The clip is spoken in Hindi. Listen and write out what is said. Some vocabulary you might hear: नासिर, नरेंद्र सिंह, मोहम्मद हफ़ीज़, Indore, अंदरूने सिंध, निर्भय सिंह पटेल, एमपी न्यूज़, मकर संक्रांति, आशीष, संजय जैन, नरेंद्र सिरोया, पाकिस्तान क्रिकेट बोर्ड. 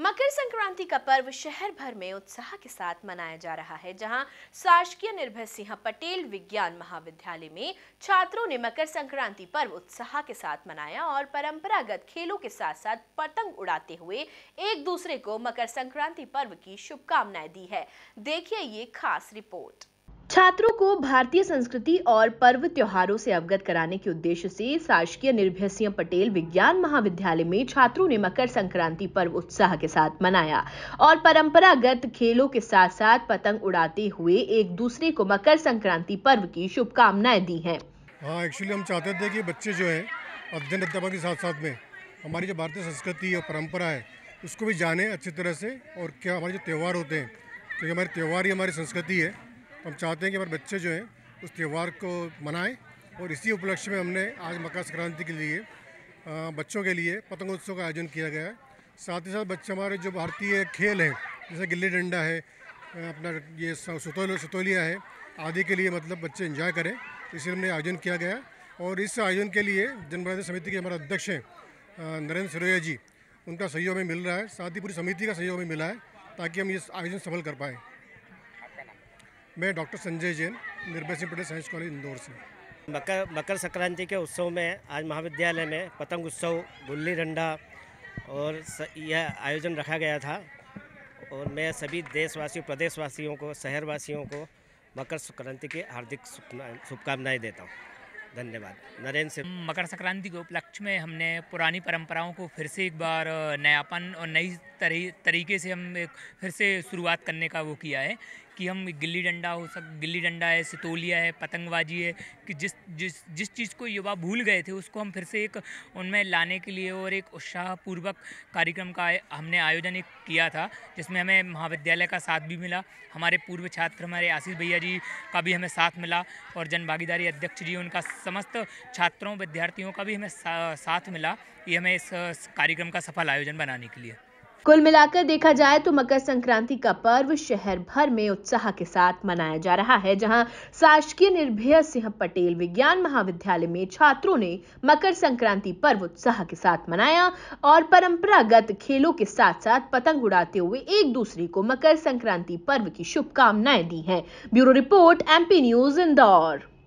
मकर संक्रांति का पर्व शहर भर में उत्साह के साथ मनाया जा रहा है, जहां शासकीय निर्भय सिंह पटेल विज्ञान महाविद्यालय में छात्रों ने मकर संक्रांति पर्व उत्साह के साथ मनाया और परंपरागत खेलों के साथ साथ पतंग उड़ाते हुए एक दूसरे को मकर संक्रांति पर्व की शुभकामनाएं दी है। देखिए ये खास रिपोर्ट। छात्रों को भारतीय संस्कृति और पर्व त्योहारों से अवगत कराने के उद्देश्य से शासकीय निर्भय सिंह पटेल विज्ञान महाविद्यालय में छात्रों ने मकर संक्रांति पर्व उत्साह के साथ मनाया और परंपरागत खेलों के साथ साथ पतंग उड़ाते हुए एक दूसरे को मकर संक्रांति पर्व की शुभकामनाएं दी हैं। हाँ, एक्चुअली हम चाहते थे कि बच्चे जो है अध्ययन अध्यापन के साथ साथ में हमारी जो भारतीय संस्कृति और परंपरा है उसको भी जाने अच्छी तरह से, और क्या हमारे जो त्यौहार होते हैं, क्योंकि हमारे त्यौहार ही हमारी संस्कृति है। हम चाहते हैं कि हमारे बच्चे जो हैं उस त्यौहार को मनाएं, और इसी उपलक्ष्य में हमने आज मकर संक्रांति के लिए बच्चों के लिए पतंगोत्सव का आयोजन किया गया है। साथ ही साथ बच्चे हमारे जो भारतीय खेल हैं जैसे गिल्ली डंडा है, अपना ये सुतोलिया है आदि के लिए मतलब बच्चे एंजॉय करें, इसलिए हमने आयोजन किया गया। और इस आयोजन के लिए जनप्रतिनिधि समिति के हमारे अध्यक्ष हैं नरेंद्र सिरोया जी, उनका सहयोग में मिल रहा है, साथ ही पूरी समिति का सहयोग में मिला है ताकि हम ये आयोजन सफल कर पाएँ। मैं doctor संजय जैन, निर्भय सिंह पटेल science college Indore से। मकर संक्रांति के उत्सव में आज महाविद्यालय में पतंग उत्सव, गुल्ली डंडा और यह आयोजन रखा गया था, और मैं सभी देशवासियों, प्रदेशवासियों को, शहरवासियों को मकर संक्रांति की हार्दिक शुभकामनाएं देता हूँ। धन्यवाद। नरेंद्र सिंह। मकर संक्रांति के उपलक्ष्य में हमने पुरानी परंपराओं को फिर से एक बार नयापन और नई तरीके से हम फिर से शुरुआत करने का वो किया है कि हम गिल्ली डंडा है, सितोलिया है, पतंगबाजी है, कि जिस चीज़ को युवा भूल गए थे उसको हम फिर से एक उनमें लाने के लिए और एक उत्साहपूर्वक कार्यक्रम का हमने आयोजन एक किया था, जिसमें हमें महाविद्यालय का साथ भी मिला, हमारे पूर्व छात्र हमारे आशीष भैया जी का भी हमें साथ मिला, और जनभागीदारी अध्यक्ष जी उनका, समस्त छात्रों विद्यार्थियों का भी हमें साथ मिला, ये हमें इस कार्यक्रम का सफल आयोजन बनाने के लिए। कुल मिलाकर देखा जाए तो मकर संक्रांति का पर्व शहर भर में उत्साह के साथ मनाया जा रहा है, जहां शासकीय निर्भय सिंह पटेल विज्ञान महाविद्यालय में छात्रों ने मकर संक्रांति पर्व उत्साह के साथ मनाया और परंपरागत खेलों के साथ साथ पतंग उड़ाते हुए एक दूसरे को मकर संक्रांति पर्व की शुभकामनाएं दी हैं। Bureau report, एमपी न्यूज़, Indore.